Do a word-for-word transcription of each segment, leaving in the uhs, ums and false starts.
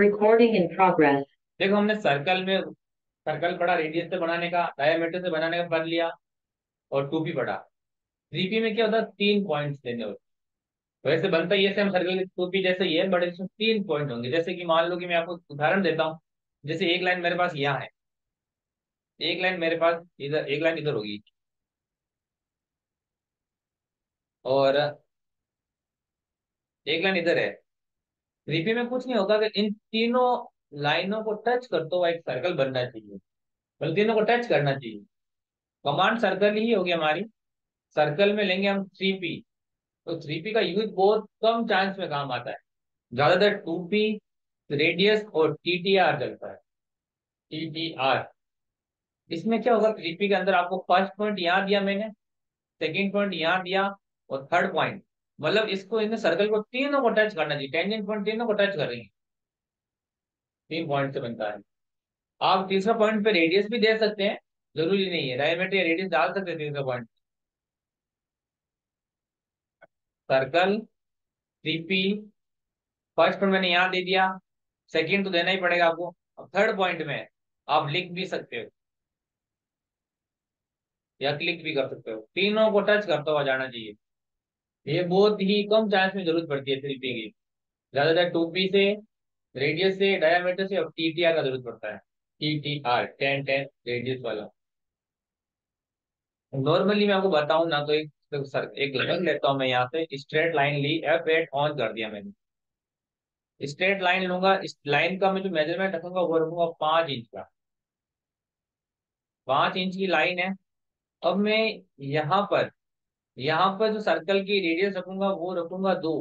Recording in progress. देखो हमने circle में सर्कल पढ़ा, रेडियस से बनाने का, डायमीटर से बनाने का पढ़ लिया, और टू पी पढ़ा। थ्री पी में क्या होता है, तीन पॉइंट्स देने होते। वैसे बनता ये से हम सर्कल टू पी जैसे ये, बट इसमें तीन पॉइंट होंगे। जैसे कि मान लो कि मैं आपको उदाहरण देता हूँ, जैसे एक लाइन मेरे पास यहाँ है, एक लाइन मेरे पास इधर, एक लाइन इधर होगी, और एक लाइन इधर है। थ्री पी में कुछ नहीं होगा, अगर इन तीनों लाइनों को टच करते हुआ एक सर्कल बनना चाहिए, बल्कि तीनों को टच करना चाहिए। कमांड सर्कल ही होगी हमारी। सर्कल में लेंगे हम थ्री पी, तो थ्री पी का यूज बहुत कम चांस में काम आता है। ज्यादातर टू पी, रेडियस और टी टी आर चलता है। टी टी आर इसमें क्या होगा, थ्री पी के अंदर आपको फर्स्ट पॉइंट यहाँ दिया मैंने, सेकेंड पॉइंट यहाँ दिया, और थर्ड पॉइंट, मतलब इसको इसने सर्कल को तीनों को टच करना चाहिए। टेंजेंट पॉइंट तीनों को टच करेंगे, तीन पॉइंट से बनता है। आप तीसरा पॉइंट पे रेडियस भी दे सकते हैं, जरूरी नहीं है, डायमीटर या रेडियस डाल सकते हैं तीसरा point. Circle three P first point मैंने यहाँ दे दिया, सेकेंड तो देना ही पड़ेगा आपको। अब थर्ड पॉइंट में आप लिख भी सकते हो या क्लिक भी कर सकते हो। तीनों को टच करता हुआ जाना चाहिए। ये बहुत ही कम चांस में जरूरत पड़ती है थ्री पी की। ज्यादातर टू पी से, रेडियस से, डायमीटर से, और टी टी आर का जरूरत पड़ता है। T T R ten ten radius वाला। नॉर्मली मैं आपको बताऊं ना, तो एक तो सर, एक लाइन लेता हूँ मैं, यहाँ से स्ट्रेट लाइन ली, एफ एट ऑन कर दिया मैंने। स्ट्रेट लाइन लूंगा, इस लाइन का मैं जो मेजरमेंट रखूंगा वो रखूंगा पांच इंच का। पांच इंच की लाइन है। अब मैं यहाँ पर यहाँ पर जो सर्कल की रेडियस रखूंगा वो रखूंगा दो,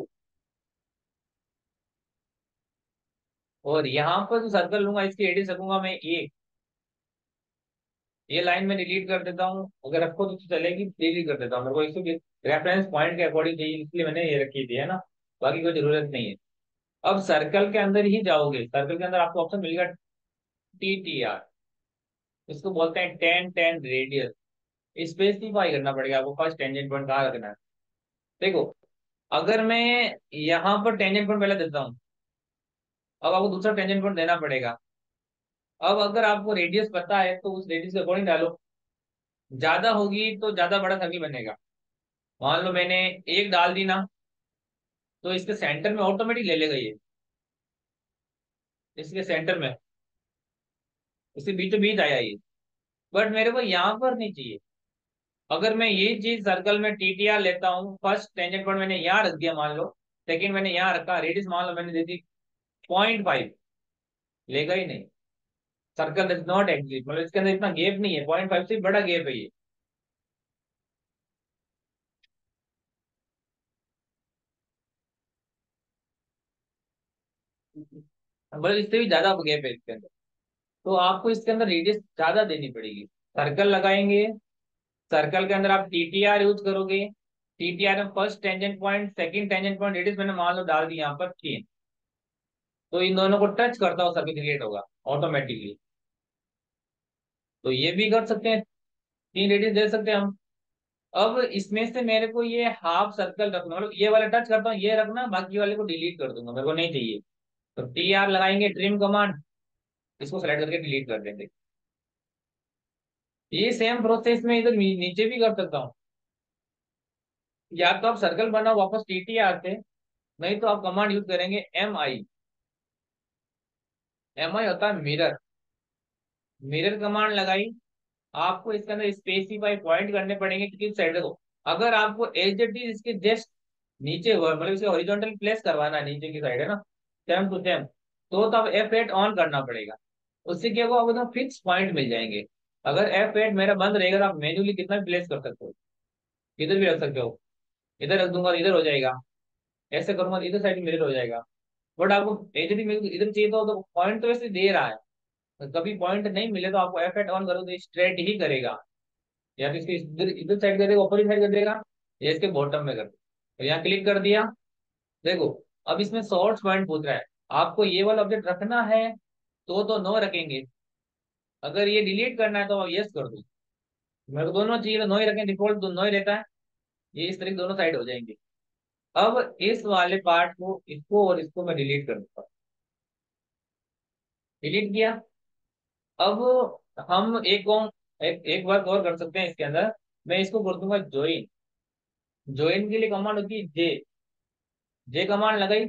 और यहाँ पर जो सर्कल लूंगा इसकी रेडियस रखूंगा मैं एक। ये लाइन मैं डिलीट कर देता हूँ, अगर आपको तो चलेगी, डिलीट कर देता हूँ। मेरे को इसको रेफरेंस पॉइंट के अकॉर्डिंग चाहिए, इसलिए मैंने ये रखी थी, है ना, बाकी कोई जरूरत नहीं है। अब सर्कल के अंदर ही जाओगे, सर्कल के अंदर आपको ऑप्शन मिलेगा टी टी आर, इसको बोलते हैं टेन टेन रेडियस। स्पेसिफाई करना पड़ेगा आपको फर्स्ट टेंजेंट पॉइंट कहाँ रखना है। देखो अगर मैं यहाँ पर टेंजेंट पॉइंट पहले देता हूँ, अब आपको दूसरा टेंजेंट पॉइंट देना पड़ेगा। अब अगर आपको रेडियस पता है तो उस रेडियस के अकॉर्डिंग डालो, ज्यादा होगी तो ज्यादा बड़ा सर्कल बनेगा। मान लो मैंने एक डाल दी ना, तो इसके सेंटर में ऑटोमेटिक ले लेगा ये, इसके सेंटर में, इसके बीचों बीच आया ये, बट मेरे को यहाँ पर नहीं चाहिए। अगर मैं ये चीज सर्कल में टी टी आर लेता हूँ, फर्स्ट टेंजेंट पॉइंट मैंने यहाँ रख दिया, मान लो सेकंड मैंने यहाँ रखा, रेडियस मान लो मैंने दे दी पॉइंट फाइव, लेगा ही नहीं। सर्कल डज नॉट एग्जिस्ट, मतलब इसके अंदर इतना गैप नहीं है, पॉइंट फाइव से बड़ा गैप है ये। मतलब इससे भी ज्यादा गैप है इसके अंदर, तो आपको इसके अंदर रेडियस ज्यादा देनी पड़ेगी। सर्कल लगाएंगे, सर्कल के अंदर आप टी टी आर यूज करोगे। टी टी आर में first tangent point, second tangent point, radius मैंने मान लो डाल दी यहाँ पर तीन, तो इन दोनों को टच करता हुआ सर्कल क्रिएट होगा ऑटोमेटिकली। तो ये भी कर सकते हैं, तीन रेडियस दे सकते हैं हम। अब इसमें से मेरे को ये हाफ सर्कल रखना, मतलब ये वाला टच करता हूँ, ये रखना, बाकी वाले को डिलीट कर दूंगा, मेरे को नहीं चाहिए। तो टी आर लगाएंगे, ट्रिम कमांड, इसको सेलेक्ट करके डिलीट कर देंगे। ये सेम प्रोसेस में इधर नीचे भी कर सकता हूँ। या तो आप सर्कल बनाओ वापस टी टी आर से, नहीं तो आप कमांड यूज करेंगे एम आई। एम आई होता है मिरर। मिरर कमांड लगाई, आपको इसके अंदर स्पेसिफाई पॉइंट करने पड़ेंगे कि किस साइड को। अगर आपको एज इट इज इसके जस्ट नीचे, मतलब इसे हॉरिजॉन्टल प्लेस करवाना है नीचे की साइड, है ना, सेम टू सेम, तो तब एफ एट ऑन करना पड़ेगा। उससे क्या होगा, आपको तो फिक्स पॉइंट मिल जाएंगे। अगर एफ एट मेरा बंद रहेगा तो आप मैन्युअली कितना भी प्लेस कर सकते हो, इधर भी रख सकते हो, इधर रख दूंगा इधर हो जाएगा, ऐसे करूंगा इधर साइड मिरर हो जाएगा। बट आपको एजरी इधर चाहिए तो, तो पॉइंट तो वैसे दे रहा है, तो कभी पॉइंट नहीं मिले तो आपको एफ एट ऑन करो तो स्ट्रेट ही करेगा, या फिर इधर इधर साइड करेगा, ऑपोजिट साइड कर देगा, या इसके बॉटम में कर देगा। यहाँ क्लिक कर दिया, देखो अब इसमें सोर्स पॉइंट पूछ रहा है, आपको ये वाला ऑब्जेक्ट रखना है तो तो नो रखेंगे, अगर ये डिलीट करना है तो आप यस कर दो। मेरे को दोनों चाहिए तो नो ही रखें, डिफॉल्ट नो ही रहता है। ये इस तरीके दोनों साइड हो जाएंगे। अब इस वाले पार्ट को, इसको और इसको मैं डिलीट कर दूंगा। डिलीट किया। अब हम एक एक, एक वर्क और कर सकते हैं इसके अंदर। मैं इसको कर दूंगा ज्वाइन। ज्वाइन के लिए कमांड होती है जे। जे कमांड लगाई,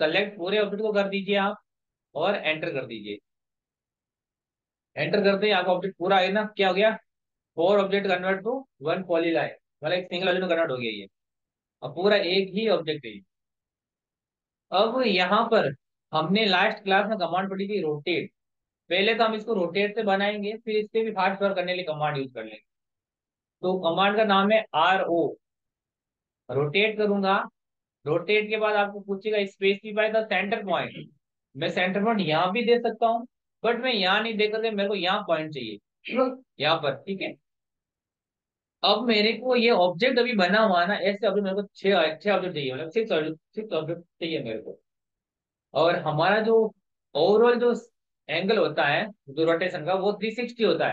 सेलेक्ट पूरे ऑब्जेक्ट को कर दीजिए आप और एंटर कर दीजिए। एंटर करते ही आपका ऑब्जेक्ट पूरा आया ना। क्या हो गया? Four object convert to one polyline, मतलब एक सिंगल ऑब्जेक्ट कन्वर्ट हो गया ये। अब पूरा एक ही ऑब्जेक्ट है। अब यहाँ पर हमने लास्ट क्लास में कमांड पढ़ी थी रोटेट। पहले तो हम इसको रोटेट से बनाएंगे, फिर इससे भी फास्ट फॉरवर्ड करने के लिए कमांड यूज कर लेंगे। तो कमांड का नाम है आर ओ। रोटेट करूंगा। रोटेट के बाद आपको पूछेगा स्पेसिफाई द सेंटर पॉइंट। मैं सेंटर पॉइंट यहाँ भी दे सकता हूँ, बट मैं यहाँ नहीं दे करके मेरे को यहाँ पॉइंट चाहिए यहाँ पर। ठीक है, अब मेरे को ये ऑब्जेक्ट अभी बना हुआ ना, ऐसे ऑब्जेक्ट मेरे को छह छह ऑब्जेक्ट चाहिए, मतलब सिक्स सिक्स ऑब्जेक्ट चाहिए मेरे को। और हमारा जो ओवरऑल जो एंगल होता है जो रोटेशन का वो तीन सौ साठ होता है।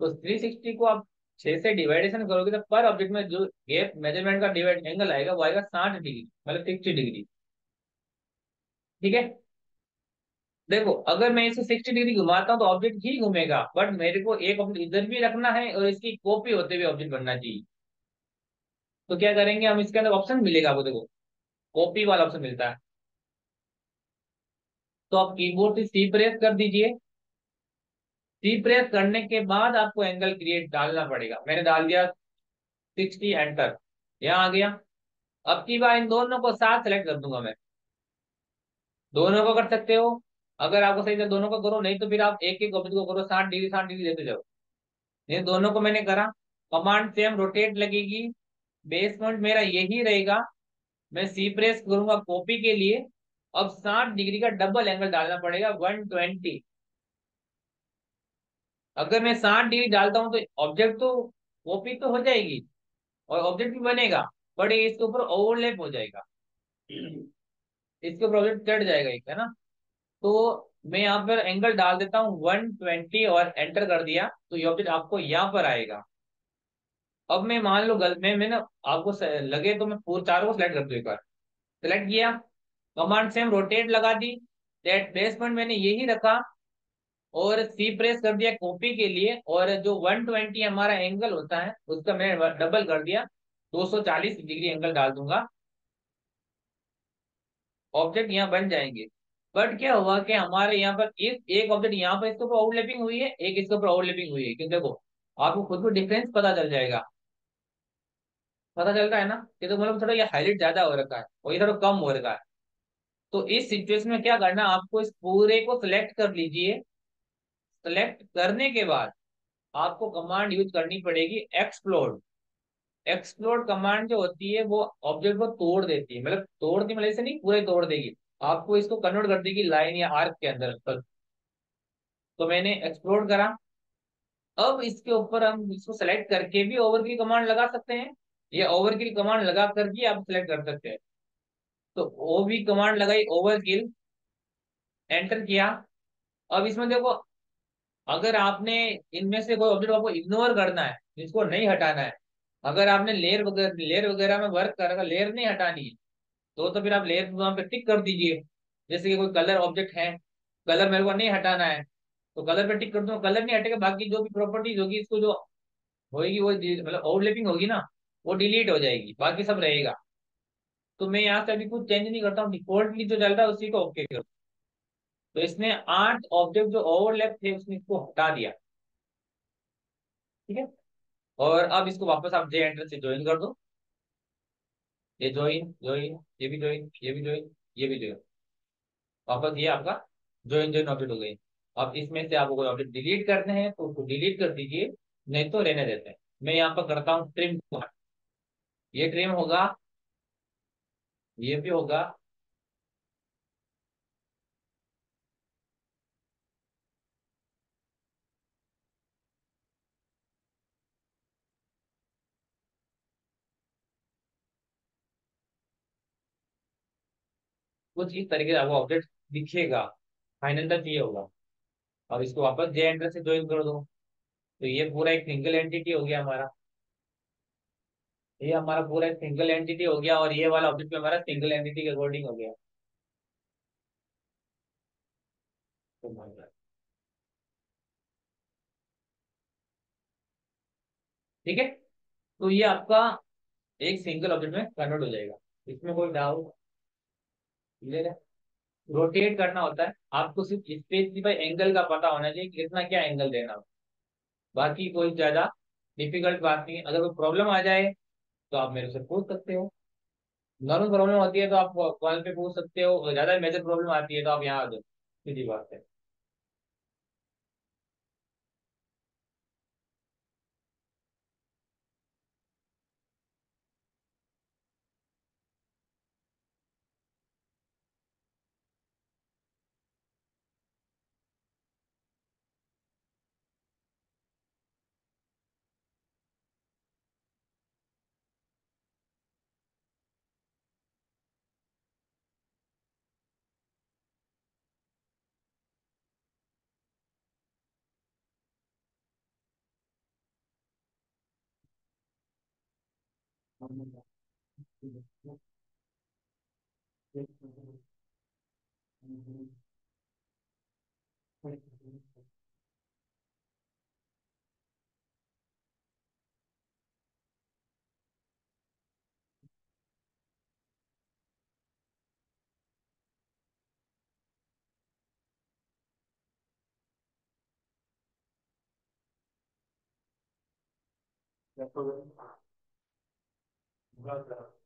तो तीन सौ साठ को आप छह से डिवाइडेशन करोगे तो पर ऑब्जेक्ट में जो गैप मेजरमेंट का डिवाइड एंगल आएगा वो आएगा साठ डिग्री, मतलब साठ डिग्री। ठीक है, देखो अगर मैं इसे साठ डिग्री घुमाता हूँ तो ऑब्जेक्ट ही घूमेगा, बट मेरे को एक ऑब्जेक्ट इधर भी रखना है और इसकी कॉपी होते हुए ऑब्जेक्ट बनना चाहिए। तो क्या करेंगे हम, इसके अंदर ऑप्शन मिलेगा आपको, देखो कॉपी वाला ऑप्शन मिलता है। तो आप कीबोर्ड से सी प्रेस कर दीजिए। सी प्रेस करने के बाद आपको एंगल क्रिएट डालना पड़ेगा। मैंने डाल दिया साठ, एंटर, यहाँ आ गया। अब की बार इन दोनों को साथ सेलेक्ट कर दूंगा मैं। दोनों को कर सकते हो, अगर आपको सही से दोनों को करो, नहीं तो फिर आप एक एक ऑब्जेक्ट को करो, साठ डिग्री साठ डिग्री देते जाओ। ये दोनों को मैंने करा। कमांड सेम रोटेट लगेगी, बेस पॉइंट मेरा यही रहेगा। मैं सी प्रेस करूंगा कॉपी के लिए। अब साठ डिग्री का डबल एंगल डालना पड़ेगा, एक सौ बीस। अगर मैं साठ डिग्री डालता हूं तो ऑब्जेक्ट तो कॉपी तो हो जाएगी और ऑब्जेक्ट भी बनेगा, बट इसके ऊपर ओवरलैप हो जाएगा, इसके ऊपर ऑब्जेक्ट चढ़ जाएगा एक, है ना। तो मैं यहाँ पर एंगल डाल देता हूँ एक सौ बीस और एंटर कर दिया, तो ये ऑब्जेक्ट आपको यहाँ पर आएगा। अब मैं मान लो गलत में मैंने आपको लगे तो मैं पूरे चारों को सिलेक्ट कर दूँ। एक बार सिलेक्ट किया, कमांड सेम रोटेट लगा दी, दैट बेस पॉइंट मैंने यही रखा और सी प्रेस कर दिया कॉपी के लिए। और जो एक सौ बीस हमारा एंगल होता है उसका मैंने डबल कर दिया, दो सौ चालीस डिग्री एंगल डाल दूंगा। ऑब्जेक्ट यहाँ बन जाएंगे। बट क्या हुआ कि हमारे यहाँ पर एक एक ऑब्जेक्ट यहाँ पर इसके ऊपर ओवरलैपिंग हुई है, एक इसके ऊपर ओवरलैपिंग हुई है। क्योंकि देखो आपको खुद को डिफरेंस पता चल जाएगा, पता चल रहा है ना कि तो मतलब थोड़ा ये हाईलाइट ज्यादा हो रखा है और ये थोड़ा कम हो रखा है। तो इस सिचुएशन में क्या करना, आपको इस पूरे को सिलेक्ट कर लीजिए। सिलेक्ट करने के बाद आपको कमांड यूज करनी पड़ेगी एक्सप्लोड। एक्सप्लोड कमांड जो होती है वो ऑब्जेक्ट को तोड़ देती है, मतलब तोड़ती मतलब ऐसे नहीं पूरे तोड़ देगी, आपको इसको कन्वर्ट कर देगी लाइन या आर्क के अंदर पर। तो मैंने एक्सप्लोड करा। अब इसके ऊपर हम इसको सिलेक्ट करके भी ओवरकिल कमांड लगा सकते हैं या ओवरकिल कमांड लगा करके आप सिलेक्ट कर सकते हैं। तो ओ भी कमांड लगाई ओवरकिल, एंटर किया। अब इसमें देखो अगर आपने इनमें से कोई ऑब्जेक्ट आपको इग्नोर करना है, जिसको नहीं हटाना है, अगर आपने लेयर वगैरह लेयर वगैरह में वर्क करा, लेयर नहीं हटानी है तो तो फिर आप लेयर वहां पे टिक कर दीजिए। जैसे कि कोई कलर ऑब्जेक्ट है, कलर मेरे को नहीं हटाना है तो कलर पे टिक कर दूंगा, कलर नहीं हटेगा। बाकी जो भी प्रॉपर्टीज होगी इसको जो होगी वो मतलब ओवरलैपिंग होगी ना वो डिलीट हो जाएगी, बाकी सब रहेगा। तो मैं यहाँ से अभी कुछ चेंज नहीं करता हूँ, डिफॉल्टली जो चल रहा है उसी को ओके करूँ। तो इसने आठ ऑब्जेक्ट जो ओवरलैप थे उसने इसको हटा दिया। ठीक है, और अब इसको वापस आप जे एंटर से ज्वाइन कर दो। ये ज्वाइन ज्वाइन ये भी ज्वाइन ये भी ज्वाइन ये भी ज्वाइन, वापस ये आपका ज्वाइन ज्वाइन ऑब्जेक्ट हो गई। अब इसमें से आपको कोई ऑब्जेक्ट डिलीट करने हैं तो उसको डिलीट कर दीजिए, नहीं तो रहने देते हैं। मैं यहाँ पर करता हूँ ट्रिम कमांड। ये ट्रिम होगा, ये भी होगा, कुछ इस तरीके से आपको ऑब्जेक्ट दिखेगा, फाइनल तक ये होगा। अब इसको वापस जे एंटर से ज्वाइन कर दो, तो ये पूरा एक सिंगल एंटिटी हो गया हमारा। ये हमारा पूरा एक सिंगल एंटिटी हो गया और ये वाला ऑब्जेक्ट भी हमारा सिंगल एंटिटी के अकॉर्डिंग हो गया। ठीक है। तो ये आपका एक सिंगल ऑब्जेक्ट में कन्वर्ट हो जाएगा, इसमें कोई डाउट। रोटेट करना होता है आपको, सिर्फ स्पेसिफाई एंगल का पता होना चाहिए कितना क्या एंगल देना हो, बाकी कोई ज्यादा डिफिकल्ट बात नहीं है। अगर कोई प्रॉब्लम आ जाए तो आप मेरे से पूछ सकते हो, नॉर्मल प्रॉब्लम होती है तो आप कॉल पे पूछ सकते हो, और ज्यादा मेजर प्रॉब्लम आती है तो आप यहाँ आ जाओ, सीधी बात है।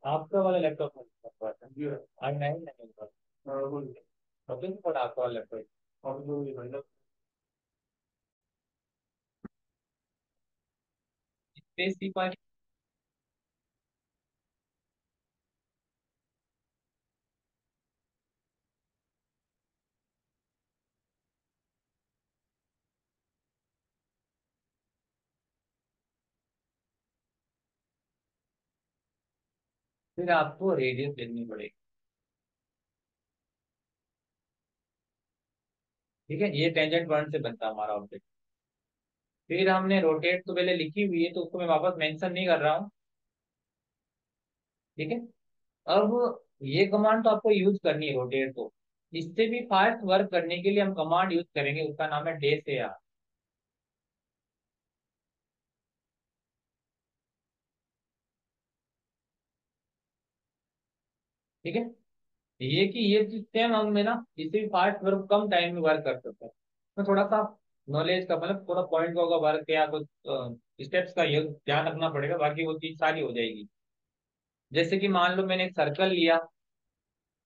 आपका वाला लैपटॉप है और नहीं नहीं पड़ा आपका वाला लैपटॉप। स्पेसिफाई फिर आपको रेडियस लेनी पड़ेगी, ठीक है। ये टेंजेंट पॉइंट से बनता हमारा ऑब्जेक्ट। फिर हमने रोटेट तो पहले लिखी हुई है तो उसको मैं वापस मेंशन नहीं कर रहा हूँ, ठीक है। अब ये कमांड तो आपको यूज करनी है रोटेट को, इससे भी फास्ट वर्क करने के लिए हम कमांड यूज करेंगे, उसका नाम है डे से यार। ठीक है, ये कि ये चीज सेम हम में ना इसे भी फास्ट वर्क कम टाइम में वर्क कर सकते हैं। तो थोड़ा सा नॉलेज का मतलब थोड़ा पॉइंट का होगा वर्क या कुछ स्टेप्स का ये ध्यान रखना पड़ेगा, बाकी वो चीज सारी हो जाएगी। जैसे कि मान लो मैंने एक सर्कल लिया,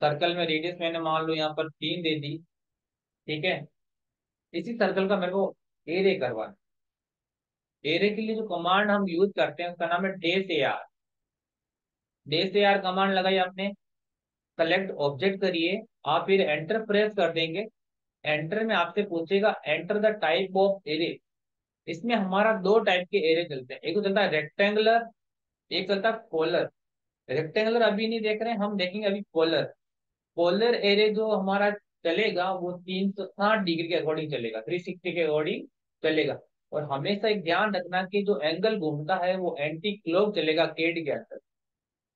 सर्कल में रेडियस मैंने मान लो यहाँ पर तीन दे दी, ठीक है। इसी सर्कल का मेरे को एरे करवाना, एरे के लिए जो कमांड हम यूज करते हैं उसका नाम है DES A R. DES A R command लगाई आपने, सेलेक्ट ऑब्जेक्ट करिए, आप फिर एंटर प्रेस कर देंगे। एंटर में आपसे पूछेगा enter the type of array. इसमें हमारा दो टाइप के एरे चलते हैं, एक तो चलता है रेक्टेंगुलर, एक चलता है पोलर। रेक्टेंगुलर अभी नहीं देख रहे हैं हम, देखेंगे अभी पोलर। पोलर एरे जो हमारा चलेगा वो तीन सौ साठ डिग्री के अकॉर्डिंग चलेगा, थ्री सिक्सटी के अकॉर्डिंग चलेगा। और हमेशा एक ध्यान रखना कि जो एंगल घूमता है वो एंटी क्लॉक चलेगा केड के अंदर।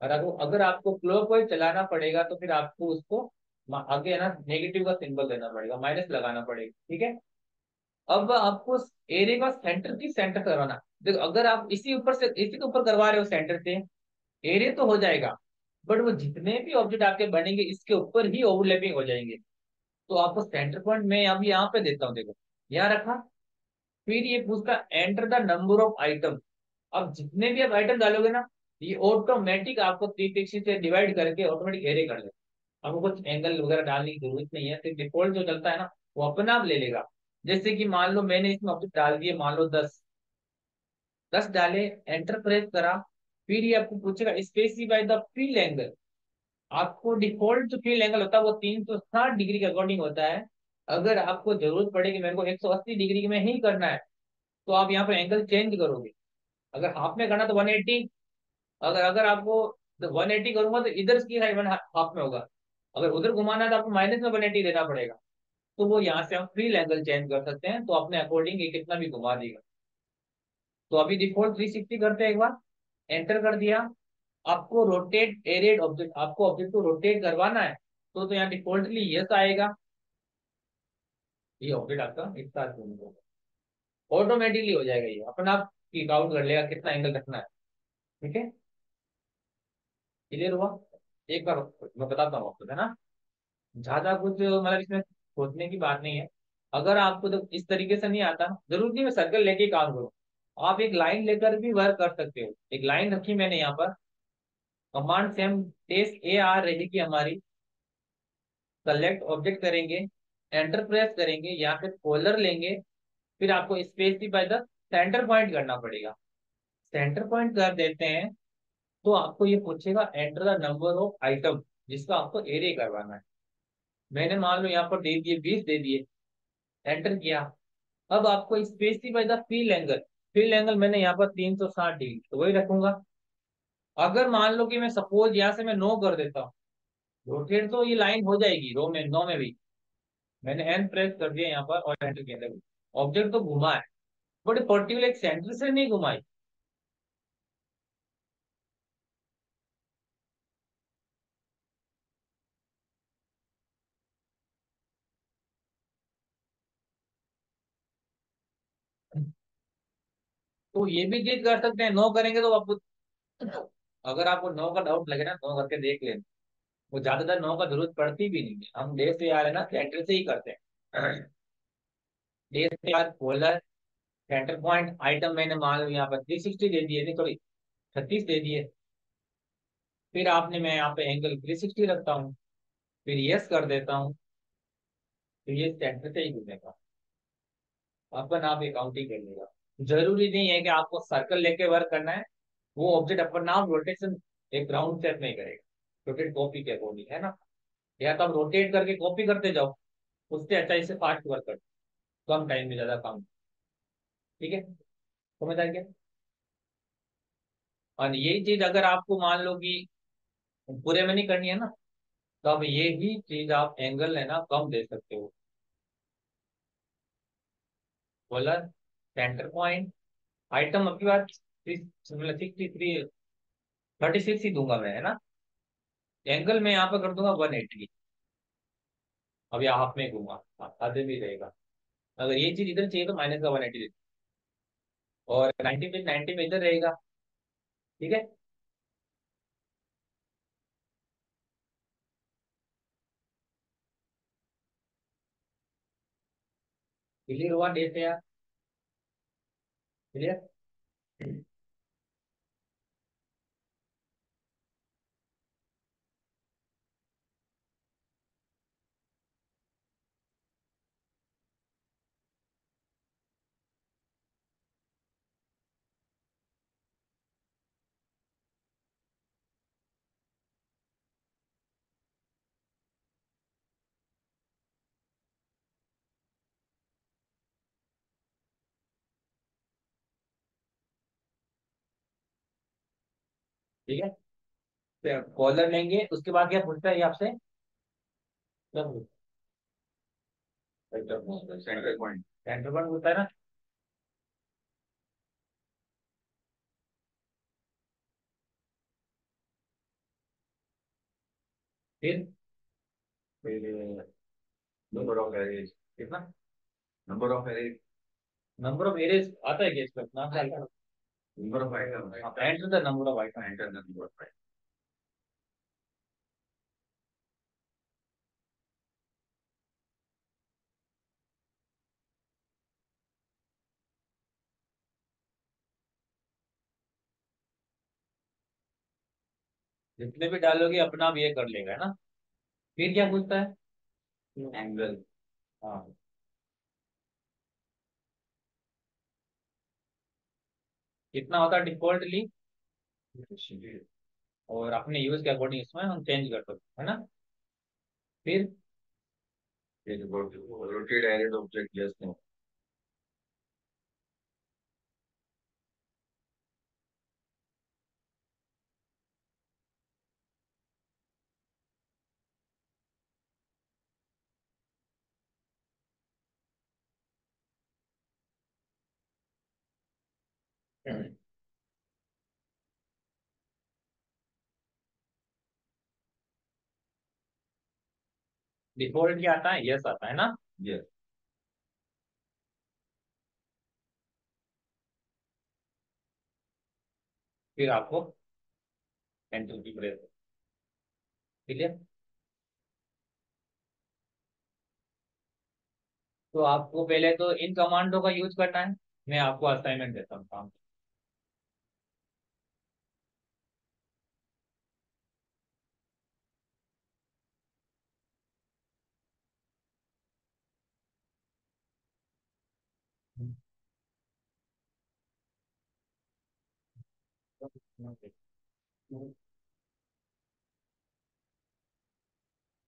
और अगर आपको क्लॉक वाइज चलाना पड़ेगा तो फिर आपको उसको आगे ना नेगेटिव का सिंबल देना पड़ेगा, माइनस लगाना पड़ेगा, ठीक है। अब आपको एरे का सेंटर की सेंटर करवाना, देखो अगर आप इसी ऊपर से इसी के ऊपर करवा रहे हो सेंटर से, एरे तो हो जाएगा बट वो जितने भी ऑब्जेक्ट आपके बनेंगे इसके ऊपर ही ओवरलैपिंग हो जाएंगे। तो आपको सेंटर पॉइंट मैं अभी यहाँ पे देता हूँ, देखो यहाँ रखा। फिर ये पूछता enter the number of item. अब जितने भी आप आइटम डालोगे ना ये ऑटोमेटिक आपको तीन सौ साठ से डिवाइड करके ऑटोमेटिक एरे कर लेगा, आपको कुछ एंगल वगैरह डालने की जरूरत नहीं है। तो डिफॉल्ट जो चलता है ना वो अपने आप ले लेगा। जैसे कि मान लो मैंने इसमें ऑब्जेक्ट डाल दिए, मान लो दस दस डाले, एंटर प्रेस करा, फिर ये आपको पूछेगा स्पेसिफाई द फील्ड एंगल। आपको डिफॉल्ट जो फील्ड एंगल होता है वो तीन सौ साठ डिग्री के अकॉर्डिंग होता है। अगर आपको जरूरत पड़ेगी मेरे को एक सौ अस्सी डिग्री में ही करना है तो आप यहाँ पर एंगल चेंज करोगे। अगर हाफ में करना तो वन एट्टी, अगर अगर आपको वन एट्टी करूंगा तो इधर की साइड वन हाफ में होगा, अगर उधर घुमाना है तो आपको माइनस में वन एट्टी देना पड़ेगा। तो वो यहाँ से हम फील्ड एंगल चेंज कर सकते हैं, तो अपने अकॉर्डिंग ये कितना भी घुमा देगा। तो अभी डिफॉल्ट तीन सौ साठ करते हैं, एक बार एंटर कर दिया। आपको रोटेट एरेड ऑब्जेक्ट, आपको ऑब्जेक्ट को रोटेट करवाना है तो, तो यहाँ डिफॉल्टली यस आएगा, ये ऑपरेट आपका एक साथ में होगा, ऑटोमेटिकली हो जाएगा। ये अपन आप क्लिक आउट कर लेगा कितना एंगल रखना है। ठीक है, क्लियर हुआ? एक बार मैं बताता हूँ आपको, है ना, ज्यादा कुछ मतलब इसमें सोचने की बात नहीं है। अगर आपको तो इस तरीके से नहीं आता, जरूरी नहीं मैं सर्कल लेके काम करूँ, आप एक लाइन लेकर भी वर्क कर सकते हो। एक लाइन रखी मैंने यहाँ पर, command same test A R रहेगी हमारी, सेलेक्ट ऑब्जेक्ट करेंगे, एंटर प्रेस करेंगे या फिर कॉलर लेंगे, फिर आपको स्पेस भी बाय द सेंटर पॉइंट करना पड़ेगा। सेंटर पॉइंट कर देते हैं तो आपको ये पूछेगा enter the number of item जिसका आपको एरे करवाना है। मैंने मान लो यहाँ पर दे दिए बीस दे दिए, एंटर किया। अब आपको स्पेस भी bye the field angle, field angle मैंने यहाँ पर तीन सौ साठ डिग्री तो वही रखूंगा। अगर मान लो कि मैं सपोज यहाँ से मैं नो कर देता हूँ रोटेट, तो ये लाइन हो जाएगी रो में नो में भी। मैंने एन प्रेस कर दिया यहाँ पर और एंटर किया, ऑब्जेक्ट तो घुमा है बट पर्टिकुलर एक सेंटर से नहीं घुमाई। तो ये भी चीज कर सकते हैं, नो करेंगे तो आपको, अगर आपको नो का डाउट लगे ना, नो करके देख लेना। वो ज्यादातर नो का जरूरत पड़ती भी नहीं है, हम देश से यार है ना सेंटर से ही करते हैं। देश से यार कॉलर सेंटर पॉइंट आइटम मैंने मान लो यहाँ पर थ्री सिक्सटी दे दिए, नहीं सॉरी छत्तीस दे दिए। फिर आपने मैं यहाँ पे एंगल थ्री सिक्सटी रखता हूँ, फिर यस कर देता हूँ, तो ये सेंटर से ही घूमेगा। अपन आप अकाउंटिंग कर लेगा, जरूरी नहीं है कि आपको सर्कल लेके वर्क करना है। वो ऑब्जेक्ट अपन नाम रोटेशन एक राउंड शेप में करेगा, रोटेट कॉपी के अकॉर्डिंग, है ना, या तो आप रोटेट करके कॉपी करते जाओ, उससे अच्छा इसे फास्ट वर्क कर, कम टाइम में ज्यादा काम। ठीक है, समझ आ गया? और यही चीज अगर आपको मान लो कि पूरे में नहीं करनी है ना, तो अब ये ही चीज आप एंगल है ना कम दे सकते हो, बोला सेंटर पॉइंट आइटम आपकी बात थर्टी सिक्स ही दूंगा मैं, है ना, एंगल मैं यहाँ पर कर दूंगा वन एट्टी। अब यहाँ हाफ में दूंगा, आधे भी रहेगा। अगर ये चीज इधर चाहिए तो माइनस का वन एट्टी दे, और नाइनटी पे नाइनटी में इधर रहेगा। ठीक है, क्लियर हुआ? डेट है यार, क्लियर? ठीक है, फिर कॉलर लेंगे, उसके बाद क्या पूछता है ये आपसे, सेंटर पॉइंट, सेंटर पॉइंट पूछता है ना। फिर नंबर ऑफ एरेज, कितना number of arrays, number of arrays आता है क्या इसमें? अपना number of item, enter the number of item, enter the number of item. जितने भी डालोगे अपना आप ये कर लेगा, है ना। फिर क्या पूछता है? एंगल। हाँ, कितना होता है डिफॉल्टली, और अपने यूज के अकॉर्डिंग इसमें हम चेंज कर सकते हैं, है ना। फिर rotate arrayed object, yes no. Default क्या आता है? यस आता है ना, यस। फिर आपको एंट्रोपी बढ़ेगा। क्लियर? तो आपको पहले तो इन कमांडों का यूज करना है। मैं आपको असाइनमेंट देता हूँ काम। Okay.